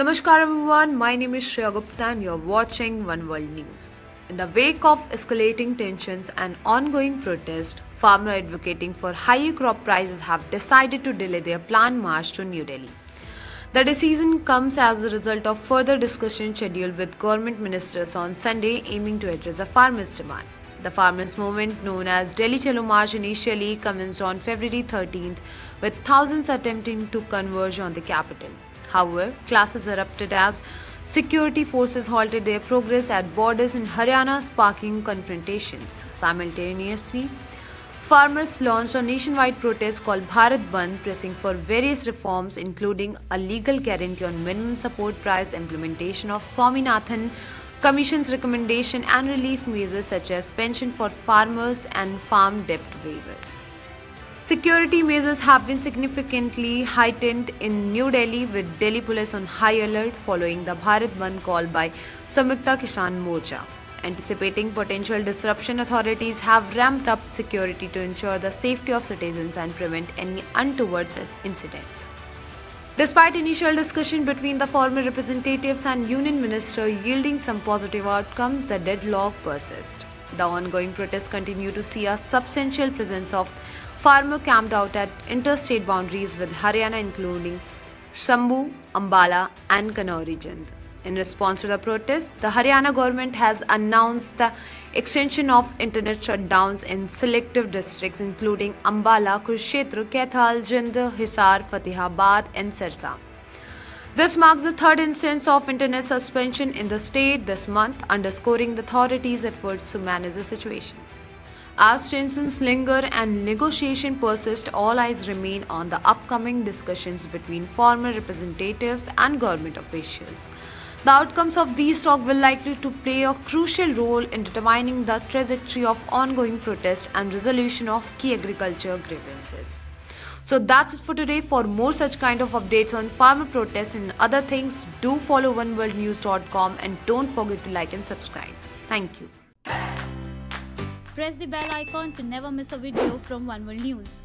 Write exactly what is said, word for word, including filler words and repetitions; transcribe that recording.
Namaskar everyone, my name is Shriya Gupta and you're watching One World News. In the wake of escalating tensions and ongoing protests, farmers advocating for higher crop prices have decided to delay their planned march to New Delhi. The decision comes as a result of further discussion scheduled with government ministers on Sunday aiming to address the farmers' demand. The farmers' movement, known as Delhi Chalo March, initially commenced on February thirteenth, with thousands attempting to converge on the capital. However, clashes erupted as security forces halted their progress at borders in Haryana, sparking confrontations. Simultaneously, farmers launched a nationwide protest called Bharat Bandh, pressing for various reforms including a legal guarantee on minimum support price, implementation of Swaminathan Commission's recommendation, and relief measures such as pension for farmers and farm debt waivers. Security measures have been significantly heightened in New Delhi, with Delhi police on high alert following the Bharat Bandh call by Samyukta Kisan Morcha. Anticipating potential disruption, authorities have ramped up security to ensure the safety of citizens and prevent any untoward incidents. Despite initial discussion between the former representatives and union minister yielding some positive outcomes, the deadlock persists. The ongoing protests continue to see a substantial presence of farmers camped out at interstate boundaries with Haryana, including Shambhu, Ambala and Kanori Jind. In response to the protests, the Haryana government has announced the extension of internet shutdowns in selective districts including Ambala, Kurshetra, Kaithal, Jind, Hisar, Fatihabad and Sersa. This marks the third instance of internet suspension in the state this month, underscoring the authorities' efforts to manage the situation. As tensions linger and negotiation persist, all eyes remain on the upcoming discussions between former representatives and government officials. The outcomes of these talks will likely to play a crucial role in determining the trajectory of ongoing protests and resolution of key agriculture grievances. So that's it for today. For more such kind of updates on farmer protests and other things, do follow One World News dot com and don't forget to like and subscribe. Thank you. Press the bell icon to never miss a video from One World News.